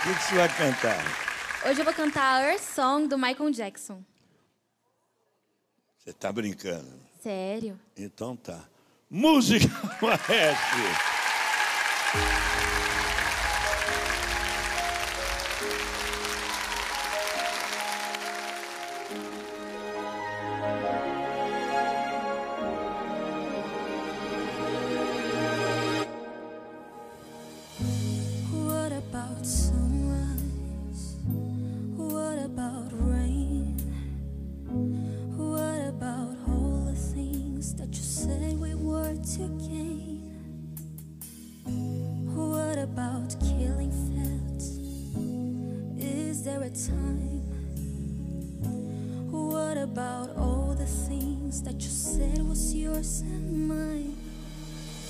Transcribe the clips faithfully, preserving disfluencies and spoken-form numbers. O que, que você vai cantar? Hoje eu vou cantar Earth Song, do Michael Jackson. Você tá brincando? Sério. Então tá. Música, maestro!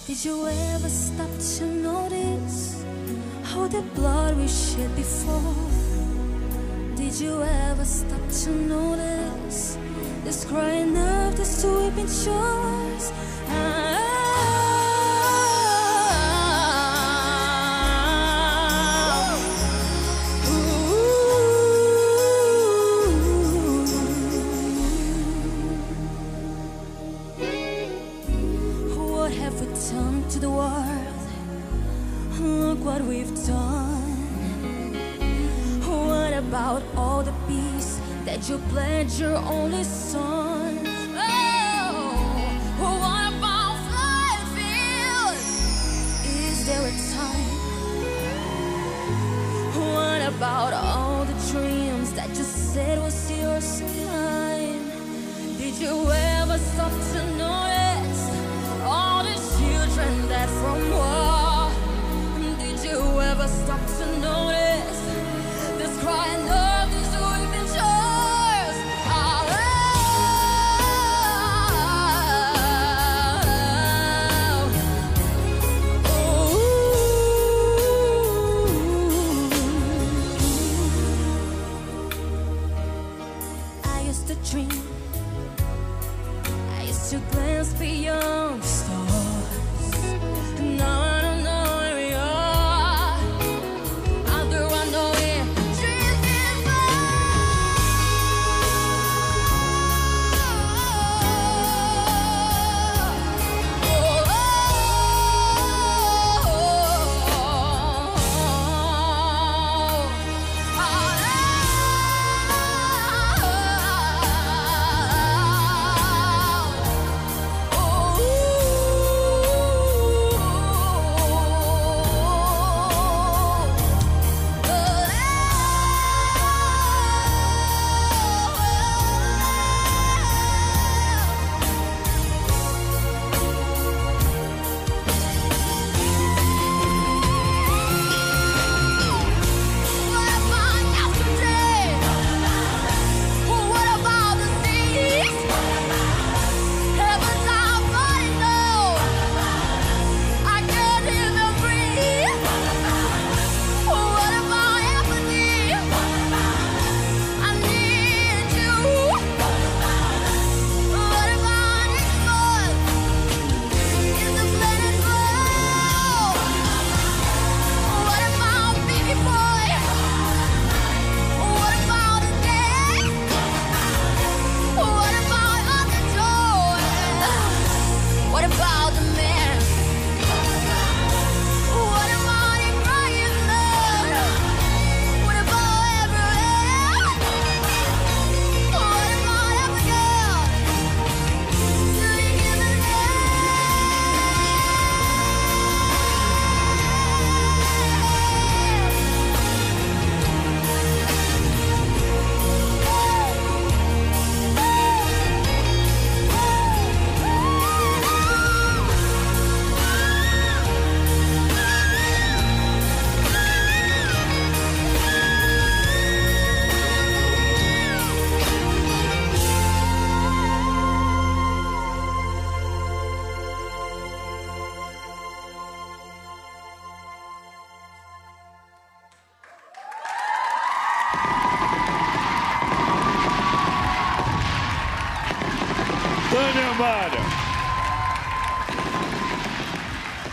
Did you ever stop to notice how the blood we shed before? Did you ever stop to notice this crying of the sweeping shores? I you pledge your only son. Oh, what about flying fields? Is there a time? What about all the dreams that you said was yours and mine? Did you ever stop to notice all the children that from war? Did you ever stop to notice this crying love?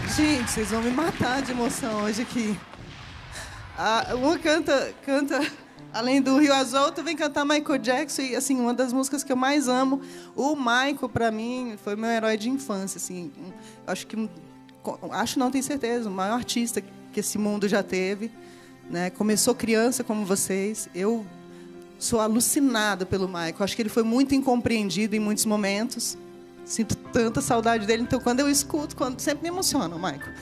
Gente, vocês vão me matar de emoção hoje aqui. A Lua canta, canta, além do Rio Azul, também cantar Michael Jackson, e assim, uma das músicas que eu mais amo. O Michael, para mim, foi meu herói de infância. Assim, acho que, acho não, tenho certeza, o maior artista que esse mundo já teve. Né? Começou criança, como vocês. Eu sou alucinada pelo Michael. Acho que ele foi muito incompreendido em muitos momentos. Sinto tanta saudade dele. Então, quando eu escuto, quando... sempre me emociona o Michael.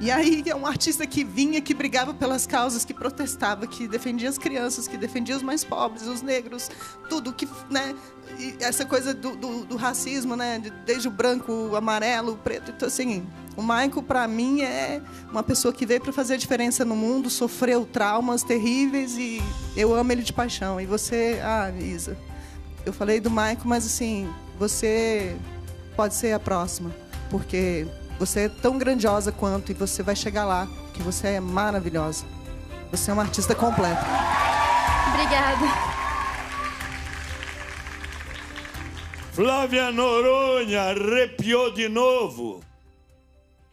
E aí é um artista que vinha, que brigava pelas causas, que protestava, que defendia as crianças, que defendia os mais pobres, os negros, tudo que, né? E essa coisa do, do, do racismo, né? Desde o branco, o amarelo, o preto. Então, assim, o Michael, para mim, é uma pessoa que veio para fazer a diferença no mundo, sofreu traumas terríveis e eu amo ele de paixão. E você, ah, Isa, eu falei do Michael, mas assim, você pode ser a próxima, porque você é tão grandiosa quanto, e você vai chegar lá, porque você é maravilhosa. Você é uma artista completa. Obrigada. Flávia Noronha arrepiou de novo.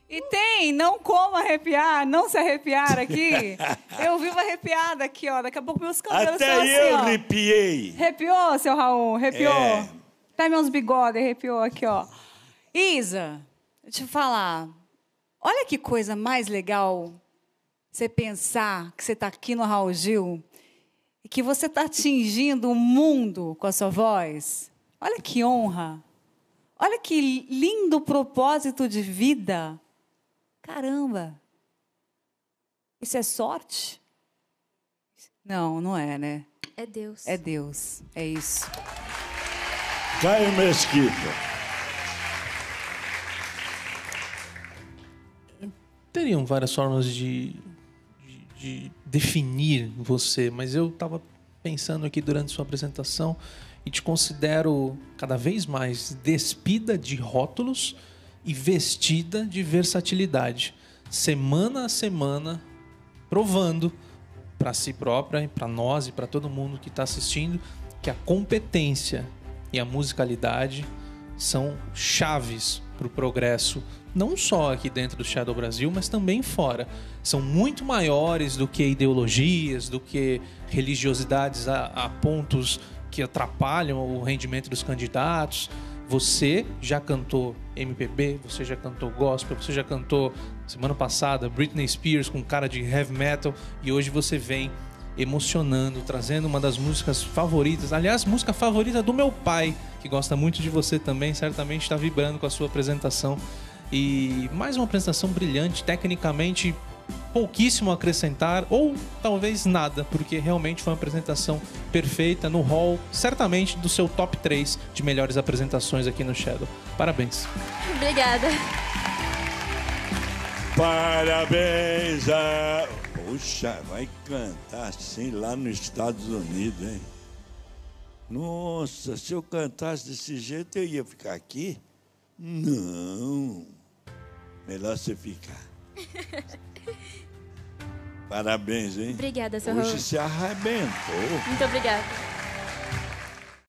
E tem, não como arrepiar, não se arrepiar aqui. Eu vivo arrepiada aqui, ó. Daqui a pouco meus cabelos estão assim, ó. Até eu arrepiei. Arrepiou, seu Raul? Arrepiou? É. Até meus bigodes arrepiou aqui, ó. Isa... deixa eu falar, olha que coisa mais legal você pensar que você está aqui no Raul Gil e que você está atingindo o mundo com a sua voz. Olha que honra, olha que lindo propósito de vida. Caramba, isso é sorte? Não, não é, né? É Deus. É Deus, é isso. Caio Mesquita. Teriam várias formas de, de, de definir você, mas eu estava pensando aqui durante sua apresentação e te considero cada vez mais despida de rótulos e vestida de versatilidade, semana a semana, provando para si própria, para nós e para todo mundo que está assistindo, que a competência e a musicalidade são chaves para o progresso, não só aqui dentro do Shadow Brasil, mas também fora. São muito maiores do que ideologias, do que religiosidades a, a pontos que atrapalham o rendimento dos candidatos. Você já cantou M P B, você já cantou gospel, você já cantou, semana passada, Britney Spears com cara de heavy metal, e hoje você vem emocionando, trazendo uma das músicas favoritas, aliás, música favorita do meu pai, que gosta muito de você também, certamente está vibrando com a sua apresentação. E mais uma apresentação brilhante, tecnicamente pouquíssimo a acrescentar, ou talvez nada, porque realmente foi uma apresentação perfeita no hall, certamente do seu top três de melhores apresentações aqui no Shadow. Parabéns. Obrigada. Parabéns a... Poxa, vai cantar assim lá nos Estados Unidos, hein? Nossa, se eu cantasse desse jeito, eu ia ficar aqui? Não. Melhor você ficar. Parabéns, hein? Obrigada, seu Raul. Hoje se arrebentou. Muito obrigada.